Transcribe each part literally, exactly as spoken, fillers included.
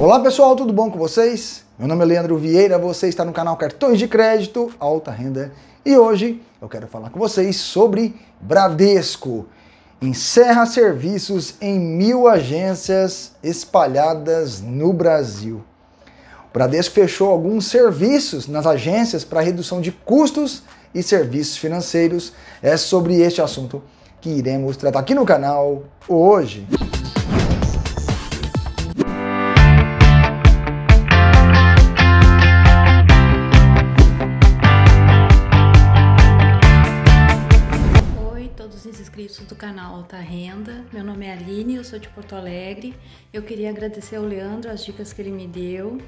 Olá pessoal, tudo bom com vocês? Meu nome é Leandro Vieira, você está no canal Cartões de Crédito, Alta Renda, e hoje eu quero falar com vocês sobre Bradesco. Encerra serviços em mil agências espalhadas no Brasil. O Bradesco fechou alguns serviços nas agências para redução de custos e serviços financeiros. É sobre este assunto que iremos tratar aqui no canal hoje. Oi, todos os inscritos do canal Alta Renda. Meu nome é Aline, eu sou de Porto Alegre. Eu queria agradecer ao Leandro as dicas que ele me deu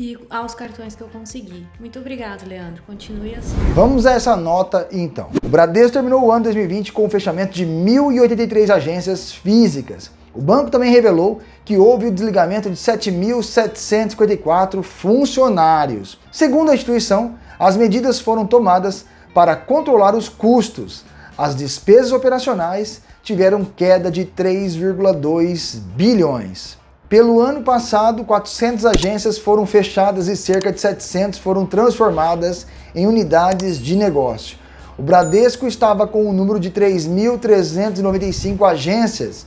e aos cartões que eu consegui. Muito obrigado, Leandro. Continue assim. Vamos a essa nota, então. O Bradesco terminou o ano dois mil e vinte com o fechamento de mil e oitenta e três agências físicas. O banco também revelou que houve o desligamento de sete mil setecentos e cinquenta e quatro funcionários. Segundo a instituição, as medidas foram tomadas para controlar os custos. As despesas operacionais tiveram queda de três vírgula dois bilhões. Pelo ano passado, quatrocentas agências foram fechadas e cerca de setecentas foram transformadas em unidades de negócio. O Bradesco estava com o número de três mil trezentas e noventa e cinco agências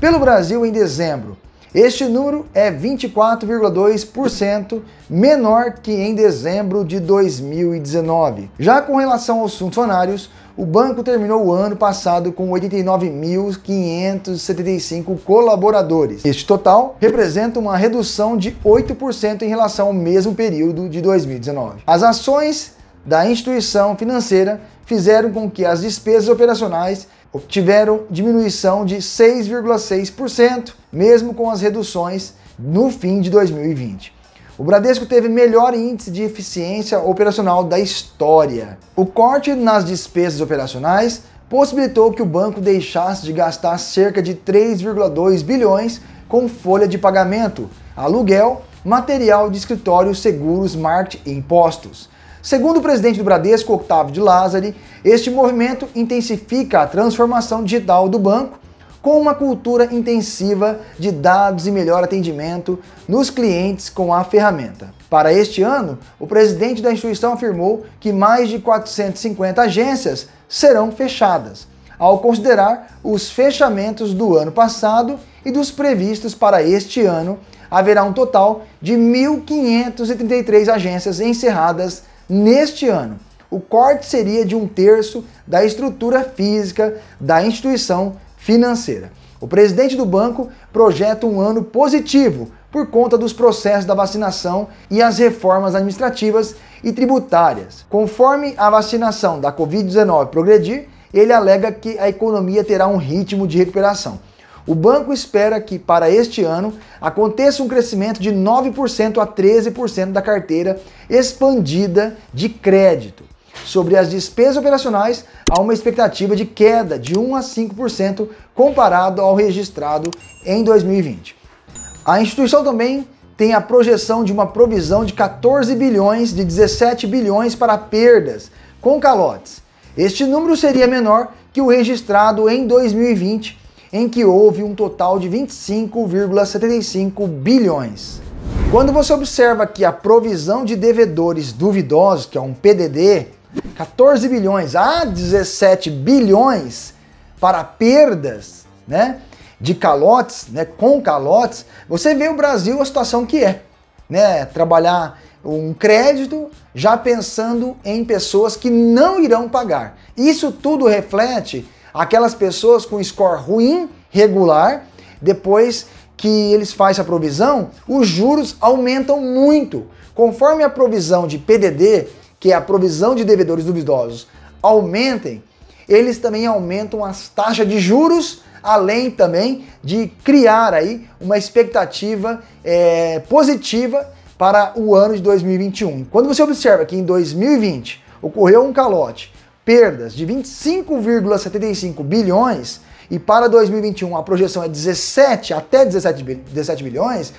pelo Brasil em dezembro. Este número é vinte e quatro vírgula dois por cento menor que em dezembro de dois mil e dezenove. Já com relação aos funcionários, o banco terminou o ano passado com oitenta e nove mil quinhentos e setenta e cinco colaboradores. Este total representa uma redução de oito por cento em relação ao mesmo período de dois mil e dezenove. As ações da instituição financeira fizeram com que as despesas operacionais obtiveram diminuição de seis vírgula seis por cento, mesmo com as reduções no fim de dois mil e vinte. O Bradesco teve melhor índice de eficiência operacional da história. O corte nas despesas operacionais possibilitou que o banco deixasse de gastar cerca de três vírgula dois bilhões com folha de pagamento, aluguel, material de escritório, seguros, marketing e impostos. Segundo o presidente do Bradesco, Octavio de Lázari, este movimento intensifica a transformação digital do banco com uma cultura intensiva de dados e melhor atendimento nos clientes com a ferramenta. Para este ano, o presidente da instituição afirmou que mais de quatrocentas e cinquenta agências serão fechadas, ao considerar os fechamentos do ano passado e dos previstos para este ano, haverá um total de mil quinhentas e trinta e três agências encerradas neste ano. O corte seria de um terço da estrutura física da instituição financeira. O presidente do banco projeta um ano positivo por conta dos processos da vacinação e as reformas administrativas e tributárias. Conforme a vacinação da Covid dezenove progredir, ele alega que a economia terá um ritmo de recuperação. O banco espera que, para este ano, aconteça um crescimento de nove por cento a treze por cento da carteira expandida de crédito. Sobre as despesas operacionais, há uma expectativa de queda de um por cento a cinco por cento comparado ao registrado em dois mil e vinte. A instituição também tem a projeção de uma provisão de quatorze bilhões de dezessete bilhões para perdas com calotes. Este número seria menor que o registrado em dois mil e vinte, em que houve um total de vinte e cinco vírgula setenta e cinco bilhões. Quando você observa que a provisão de devedores duvidosos, que é um P D D, quatorze bilhões a dezessete bilhões para perdas, né, de calotes, né, com calotes, você vê o Brasil a situação que é, né, trabalhar um crédito já pensando em pessoas que não irão pagar. Isso tudo reflete aquelas pessoas com score ruim, regular, depois que eles fazem a provisão, os juros aumentam muito. Conforme a provisão de P D D, que é a provisão de devedores duvidosos, aumentem, eles também aumentam as taxas de juros, além também de criar aí uma expectativa é, positiva para o ano de dois mil e vinte e um. Quando você observa que em dois mil e vinte ocorreu um calote, perdas de vinte e cinco vírgula setenta e cinco bilhões e para dois mil e vinte e um a projeção é dezessete, até dezessete bilhões,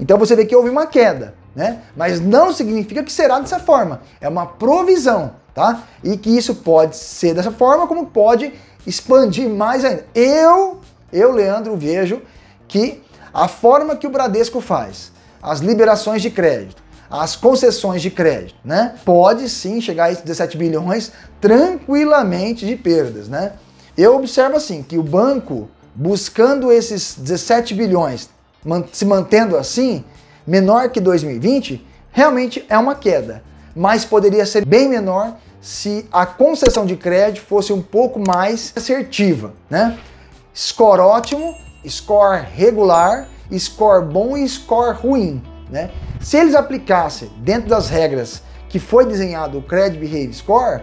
então você vê que houve uma queda, né? Mas não significa que será dessa forma, é uma provisão, tá? E que isso pode ser dessa forma, como pode expandir mais ainda. Eu, eu Leandro, vejo que a forma que o Bradesco faz as liberações de crédito, as concessões de crédito, né? Pode sim chegar a esses dezessete bilhões tranquilamente de perdas, né? Eu observo assim que o banco, buscando esses dezessete bilhões, se mantendo assim, menor que dois mil e vinte, realmente é uma queda, mas poderia ser bem menor se a concessão de crédito fosse um pouco mais assertiva, né? Score ótimo, score regular, score bom e score ruim, né? Se eles aplicassem dentro das regras que foi desenhado o Credit Behavior Score,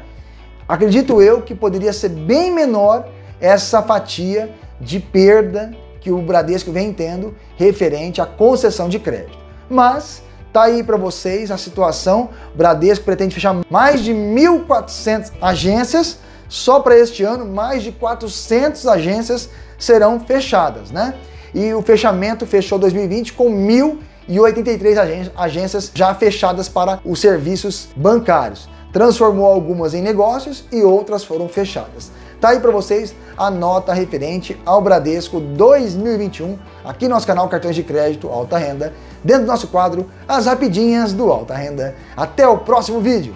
acredito eu que poderia ser bem menor essa fatia de perda que o Bradesco vem tendo referente à concessão de crédito. Mas tá aí para vocês a situação. O Bradesco pretende fechar mais de mil e quatrocentas agências só para este ano, mais de quatrocentas agências serão fechadas, né? E o fechamento fechou dois mil e vinte com mil e oitenta e três agências já fechadas para os serviços bancários. Transformou algumas em negócios e outras foram fechadas. Tá aí para vocês a nota referente ao Bradesco dois mil e vinte e um, aqui no nosso canal Cartões de Crédito Alta Renda, dentro do nosso quadro As Rapidinhas do Alta Renda. Até o próximo vídeo.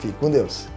Fique com Deus.